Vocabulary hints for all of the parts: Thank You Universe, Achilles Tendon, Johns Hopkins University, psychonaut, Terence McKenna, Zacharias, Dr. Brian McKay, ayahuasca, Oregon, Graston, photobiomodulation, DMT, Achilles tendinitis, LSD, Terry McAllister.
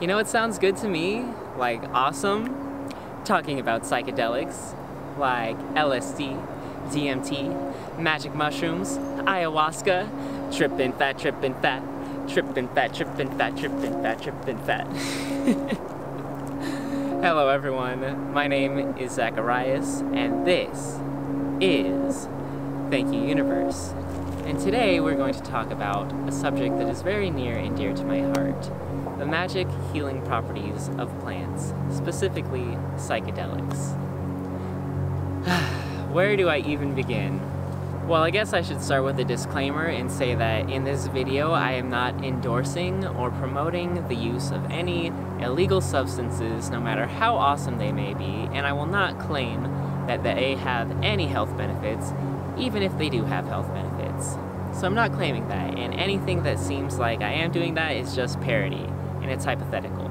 You know what sounds good to me? Like awesome? Talking about psychedelics, like LSD, DMT, magic mushrooms, ayahuasca, trippin' fat, trippin' fat, trippin' fat, trippin' fat, trippin' fat, trippin' fat. Hello everyone, my name is Zacharias, and this is Thank You Universe. And today we're going to talk about a subject that is very near and dear to my heart. The magic healing properties of plants, specifically psychedelics. Where do I even begin? Well, I guess I should start with a disclaimer and say that in this video I am not endorsing or promoting the use of any illegal substances, no matter how awesome they may be, and I will not claim that they have any health benefits, even if they do have health benefits. So I'm not claiming that, and anything that seems like I am doing that is just parody, and it's hypothetical.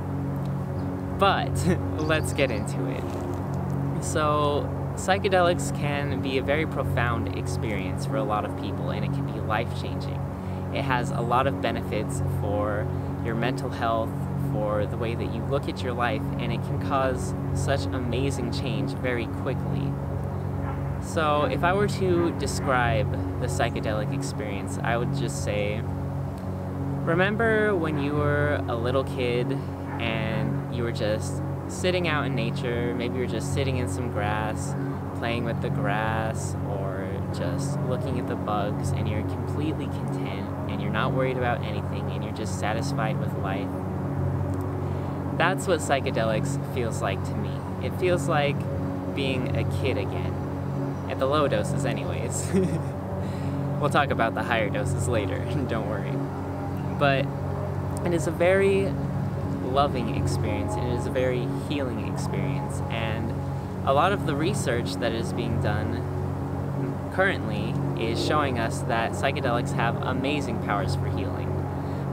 But let's get into it. So psychedelics can be a very profound experience for a lot of people, and it can be life-changing. It has a lot of benefits for your mental health, for the way that you look at your life, and it can cause such amazing change very quickly. So if I were to describe the psychedelic experience, I would just say, remember when you were a little kid and you were just sitting out in nature, maybe you were just sitting in some grass, playing with the grass, or just looking at the bugs, and you're completely content, and you're not worried about anything, and you're just satisfied with life. That's what psychedelics feels like to me. It feels like being a kid again. At the low doses anyways. We'll talk about the higher doses later, don't worry. But it is a very loving experience, and it is a very healing experience, and a lot of the research that is being done currently is showing us that psychedelics have amazing powers for healing.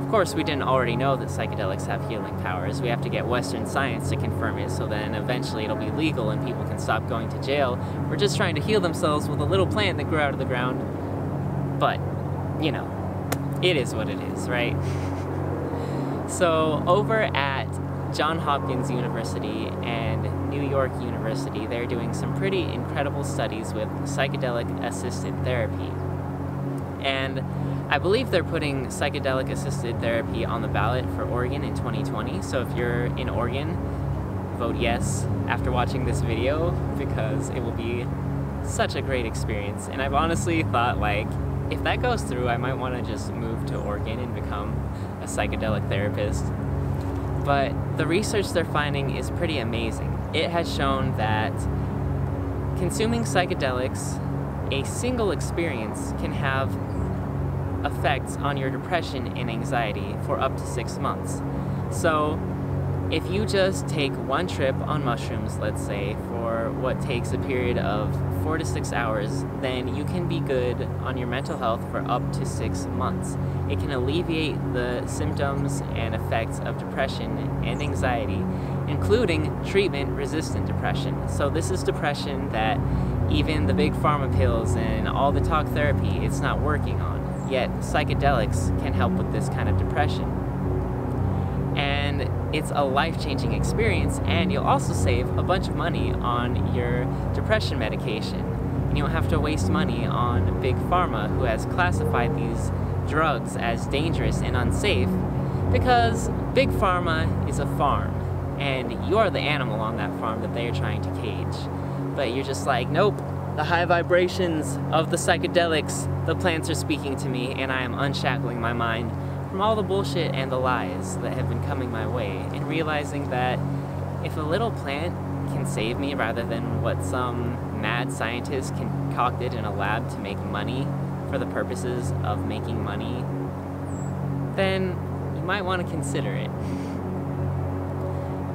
Of course, we didn't already know that psychedelics have healing powers. We have to get Western science to confirm it, so then eventually it'll be legal and people can stop going to jail. We're just trying to heal themselves with a little plant that grew out of the ground. But, you know, it is what it is, right? So over at Johns Hopkins University and New York University, they're doing some pretty incredible studies with psychedelic-assisted therapy. And I believe they're putting psychedelic-assisted therapy on the ballot for Oregon in 2020, so if you're in Oregon, vote yes after watching this video, because it will be such a great experience. And I've honestly thought, like, if that goes through, I might want to just move to Oregon and become a psychedelic therapist. But the research they're finding is pretty amazing. It has shown that consuming psychedelics, a single experience, can have effects on your depression and anxiety for up to 6 months. So if you just take one trip on mushrooms, let's say, for what takes a period of 4 to 6 hours, then you can be good on your mental health for up to 6 months. It can alleviate the symptoms and effects of depression and anxiety, including treatment-resistant depression. So this is depression that even the big pharma pills and all the talk therapy, it's not working on. Yet psychedelics can help with this kind of depression. And it's a life-changing experience, and you'll also save a bunch of money on your depression medication. And you don't have to waste money on Big Pharma, who has classified these drugs as dangerous and unsafe, because Big Pharma is a farm, and you're the animal on that farm that they are trying to cage. But you're just like, nope. The high vibrations of the psychedelics, the plants are speaking to me, and I am unshackling my mind from all the bullshit and the lies that have been coming my way, and realizing that if a little plant can save me rather than what some mad scientist concocted in a lab to make money for the purposes of making money, then you might want to consider it.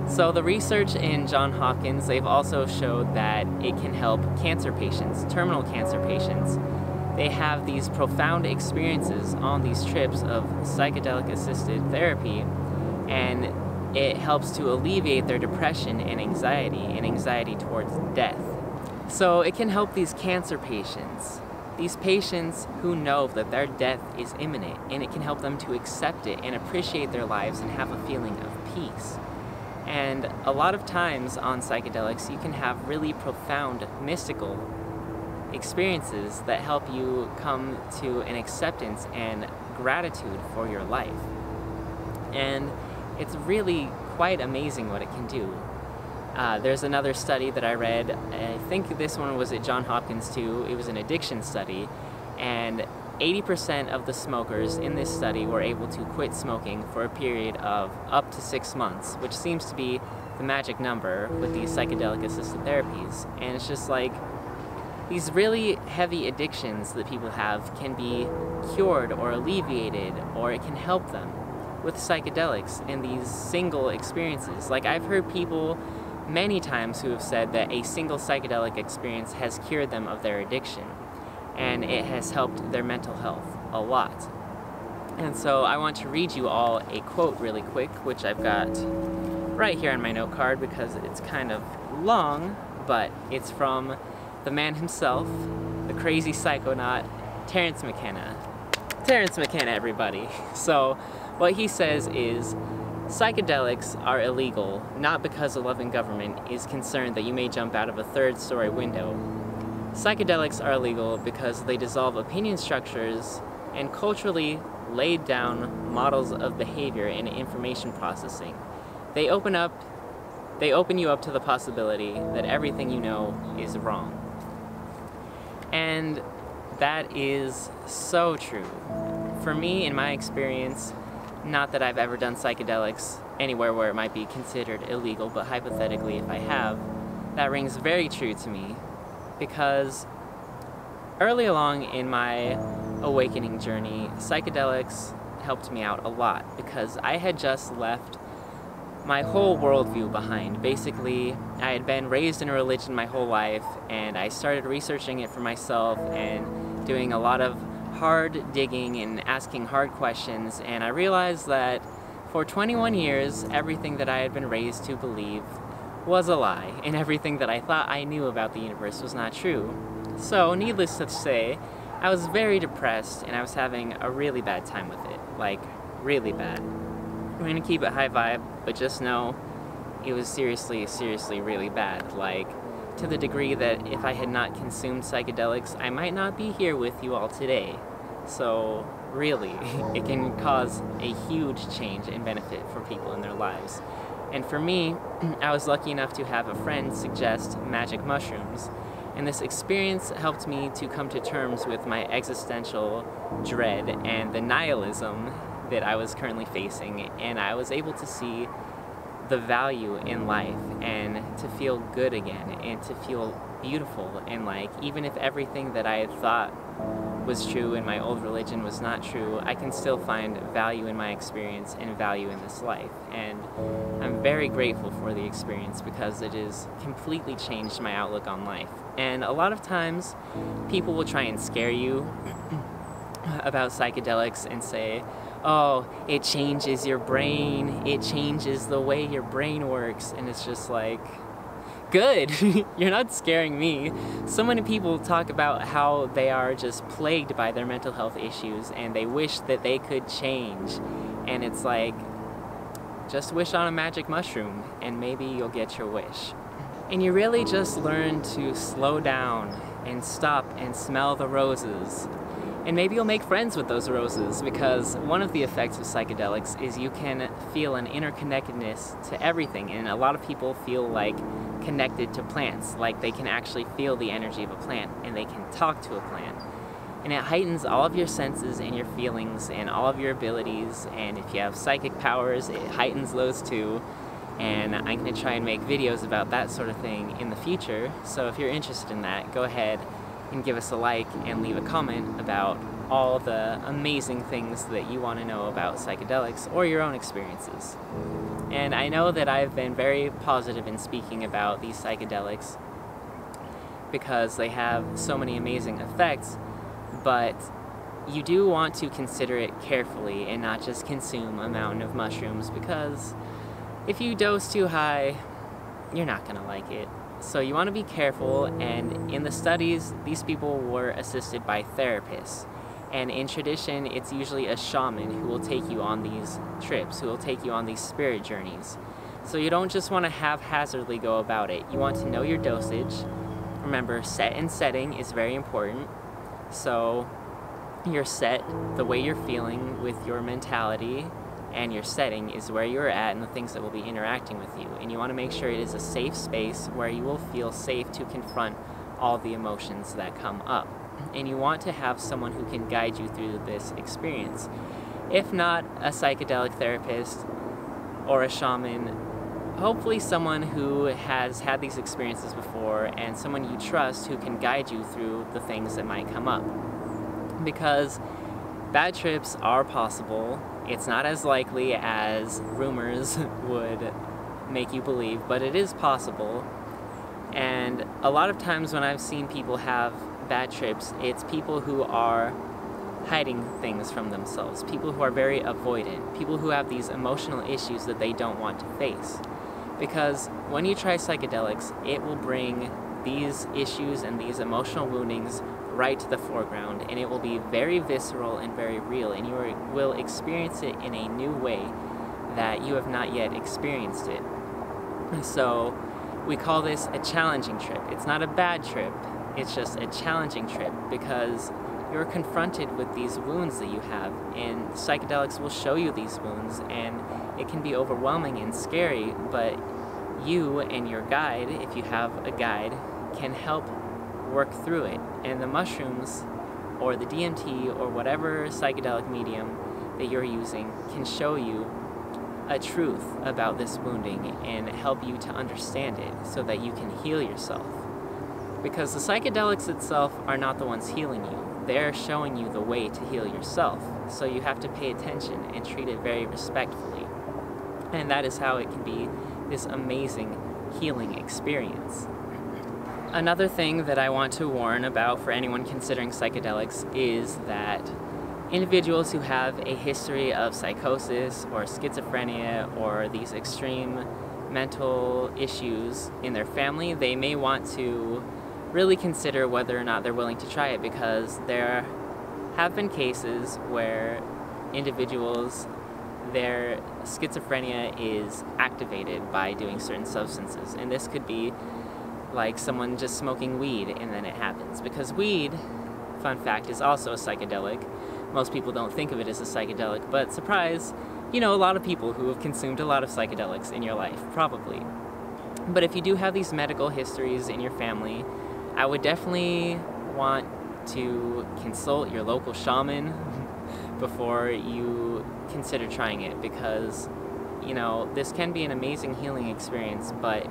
So the research in Johns Hopkins, they've also showed that it can help cancer patients, terminal cancer patients. They have these profound experiences on these trips of psychedelic-assisted therapy, and it helps to alleviate their depression and anxiety towards death. So it can help these cancer patients these patients who know that their death is imminent, and it can help them to accept it and appreciate their lives and have a feeling of peace. And a lot of times on psychedelics, you can have really profound mystical experiences that help you come to an acceptance and gratitude for your life. And it's really quite amazing what it can do. There's another study that I read, I think this one was at Johns Hopkins too. It was an addiction study, and 80% of the smokers in this study were able to quit smoking for a period of up to 6 months, which seems to be the magic number with these psychedelic assisted therapies. And it's just like, these really heavy addictions that people have can be cured or alleviated, or it can help them with psychedelics and these single experiences. Like, I've heard people many times who have said that a single psychedelic experience has cured them of their addiction, and it has helped their mental health a lot. And so I want to read you all a quote really quick, which I've got right here on my note card because it's kind of long, but it's from the man himself, the crazy psychonaut, Terence McKenna. Terence McKenna, everybody. So what he says is, "Psychedelics are illegal, not because a loving government is concerned that you may jump out of a third-story window. Psychedelics are illegal because they dissolve opinion structures and culturally laid down models of behavior and information processing. They open you up to the possibility that everything you know is wrong." And that is so true. For me, in my experience, not that I've ever done psychedelics anywhere where it might be considered illegal, but hypothetically if I have, that rings very true to me, because early along in my awakening journey, psychedelics helped me out a lot because I had just left my whole worldview behind. Basically, I had been raised in a religion my whole life, and I started researching it for myself and doing a lot of hard digging and asking hard questions, and I realized that for 21 years everything that I had been raised to believe was a lie, and everything that I thought I knew about the universe was not true. So needless to say, I was very depressed and I was having a really bad time with it. Like, really bad. I'm gonna keep it high vibe, but just know it was seriously, seriously really bad. Like, to the degree that if I had not consumed psychedelics, I might not be here with you all today. So really, it can cause a huge change and benefit for people in their lives. And for me, I was lucky enough to have a friend suggest magic mushrooms, and this experience helped me to come to terms with my existential dread and the nihilism that I was currently facing, and I was able to see the value in life and to feel good again and to feel beautiful. And like, even if everything that I had thought was true in my old religion was not true, I can still find value in my experience and value in this life. And I'm very grateful for the experience because it has completely changed my outlook on life. And a lot of times people will try and scare you about psychedelics and say, "Oh, it changes your brain, it changes the way your brain works," and it's just like, good, you're not scaring me. So many people talk about how they are just plagued by their mental health issues and they wish that they could change, and it's like, just wish on a magic mushroom and maybe you'll get your wish. And you really just learn to slow down and stop and smell the roses. And maybe you'll make friends with those roses, because one of the effects of psychedelics is you can feel an interconnectedness to everything. And a lot of people feel like connected to plants, like they can actually feel the energy of a plant and they can talk to a plant. And it heightens all of your senses and your feelings and all of your abilities. And if you have psychic powers, it heightens those too. And I'm going to try and make videos about that sort of thing in the future. So if you're interested in that, go ahead and give us a like and leave a comment about all the amazing things that you want to know about psychedelics or your own experiences. And I know that I've been very positive in speaking about these psychedelics because they have so many amazing effects, but you do want to consider it carefully and not just consume a mountain of mushrooms, because if you dose too high, you're not gonna like it. So you want to be careful, and in the studies, these people were assisted by therapists. And in tradition, it's usually a shaman who will take you on these trips, who will take you on these spirit journeys. So you don't just want to haphazardly go about it. You want to know your dosage. Remember, set and setting is very important. So your set, the way you're feeling with your mentality, and your setting is where you're at and the things that will be interacting with you. And you want to make sure it is a safe space where you will feel safe to confront all the emotions that come up. And you want to have someone who can guide you through this experience. If not a psychedelic therapist or a shaman, hopefully someone who has had these experiences before and someone you trust who can guide you through the things that might come up. Because bad trips are possible. It's not as likely as rumors would make you believe, but it is possible. And a lot of times when I've seen people have bad trips, it's people who are hiding things from themselves, people who are very avoidant, people who have these emotional issues that they don't want to face. Because when you try psychedelics, it will bring these issues and these emotional woundings right to the foreground, and it will be very visceral and very real, and you will experience it in a new way that you have not yet experienced it. So we call this a challenging trip. It's not a bad trip, it's just a challenging trip, because you're confronted with these wounds that you have, and psychedelics will show you these wounds, and it can be overwhelming and scary, but you and your guide, if you have a guide, can help work through it. And the mushrooms or the DMT or whatever psychedelic medium that you're using can show you a truth about this wounding and help you to understand it so that you can heal yourself. Because the psychedelics itself are not the ones healing you. They're showing you the way to heal yourself. So you have to pay attention and treat it very respectfully. And that is how it can be this amazing healing experience. Another thing that I want to warn about for anyone considering psychedelics is that individuals who have a history of psychosis or schizophrenia or these extreme mental issues in their family, they may want to really consider whether or not they're willing to try it, because there have been cases where individuals, their schizophrenia is activated by doing certain substances, and this could be like someone just smoking weed and then it happens. Because weed, fun fact, is also a psychedelic. Most people don't think of it as a psychedelic, but surprise, you know a lot of people who have consumed a lot of psychedelics in your life, probably. But if you do have these medical histories in your family, I would definitely want to consult your local shaman before you consider trying it, because, you know, this can be an amazing healing experience, but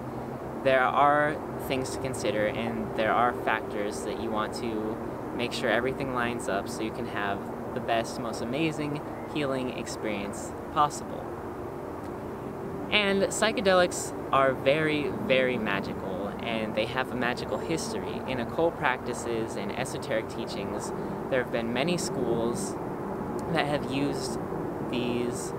there are things to consider, and there are factors that you want to make sure everything lines up so you can have the best, most amazing healing experience possible. And psychedelics are very, very magical, and they have a magical history. In occult practices and esoteric teachings, there have been many schools that have used these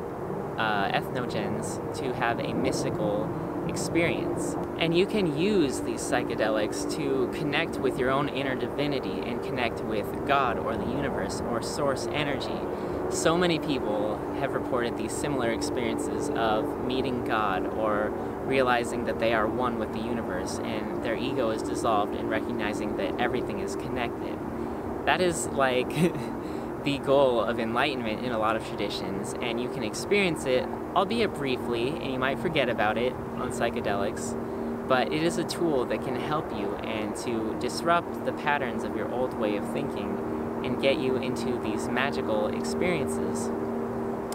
ethnogens to have a mystical experience. And you can use these psychedelics to connect with your own inner divinity and connect with God or the universe or source energy. So many people have reported these similar experiences of meeting God or realizing that they are one with the universe and their ego is dissolved and recognizing that everything is connected. That is like the goal of enlightenment in a lot of traditions, and you can experience it, albeit briefly, and you might forget about it on psychedelics, but it is a tool that can help you and to disrupt the patterns of your old way of thinking and get you into these magical experiences.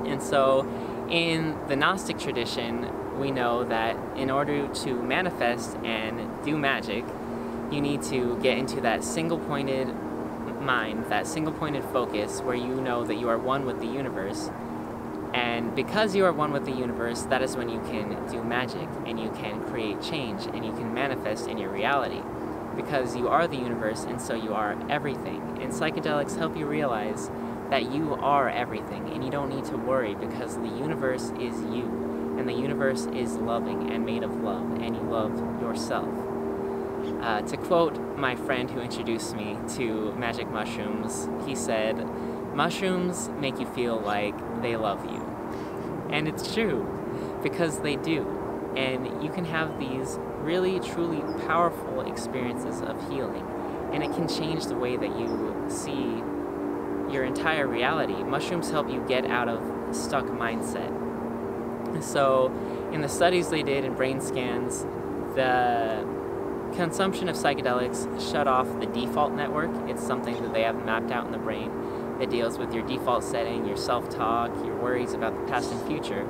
And so in the Gnostic tradition, we know that in order to manifest and do magic, you need to get into that single-pointed mind, that single-pointed focus where you know that you are one with the universe. And because you are one with the universe, that is when you can do magic and you can create change and you can manifest in your reality, because you are the universe and so you are everything. And psychedelics help you realize that you are everything and you don't need to worry, because the universe is you, and the universe is loving and made of love, and you love yourself. To quote my friend who introduced me to magic mushrooms, he said, "Mushrooms make you feel like they love you." And it's true, because they do. And you can have these really, truly powerful experiences of healing. And it can change the way that you see your entire reality. Mushrooms help you get out of a stuck mindset. So in the studies they did in brain scans, the consumption of psychedelics shut off the default network. It's something that they have mapped out in the brain that deals with your default setting, your self-talk, your worries about the past and future.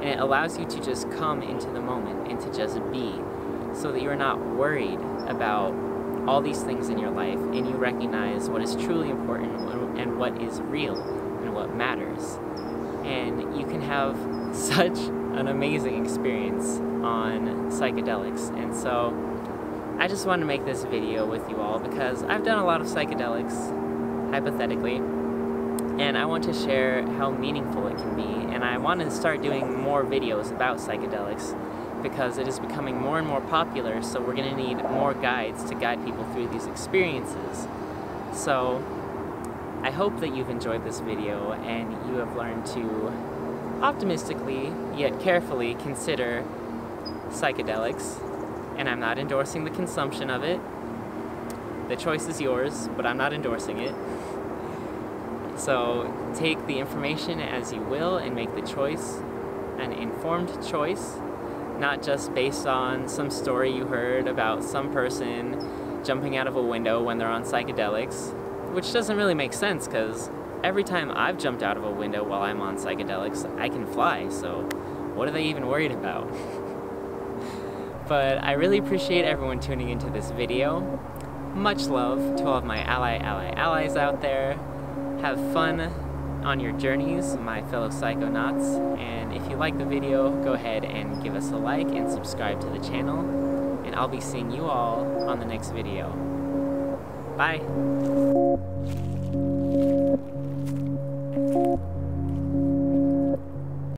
And it allows you to just come into the moment and to just be, so that you're not worried about all these things in your life and you recognize what is truly important and what is real and what matters. And you can have such an amazing experience on psychedelics. And so I just wanted to make this video with you all because I've done a lot of psychedelics, hypothetically, and I want to share how meaningful it can be. And I want to start doing more videos about psychedelics because it is becoming more and more popular, so we're going to need more guides to guide people through these experiences. So I hope that you've enjoyed this video and you have learned to optimistically, yet carefully, consider psychedelics. And I'm not endorsing the consumption of it. The choice is yours, but I'm not endorsing it. So take the information as you will and make the choice, an informed choice, not just based on some story you heard about some person jumping out of a window when they're on psychedelics, which doesn't really make sense because every time I've jumped out of a window while I'm on psychedelics, I can fly, so what are they even worried about? But I really appreciate everyone tuning into this video. Much love to all of my allies out there. Have fun on your journeys, my fellow psychonauts, and if you like the video, go ahead and give us a like and subscribe to the channel, and I'll be seeing you all on the next video. Bye!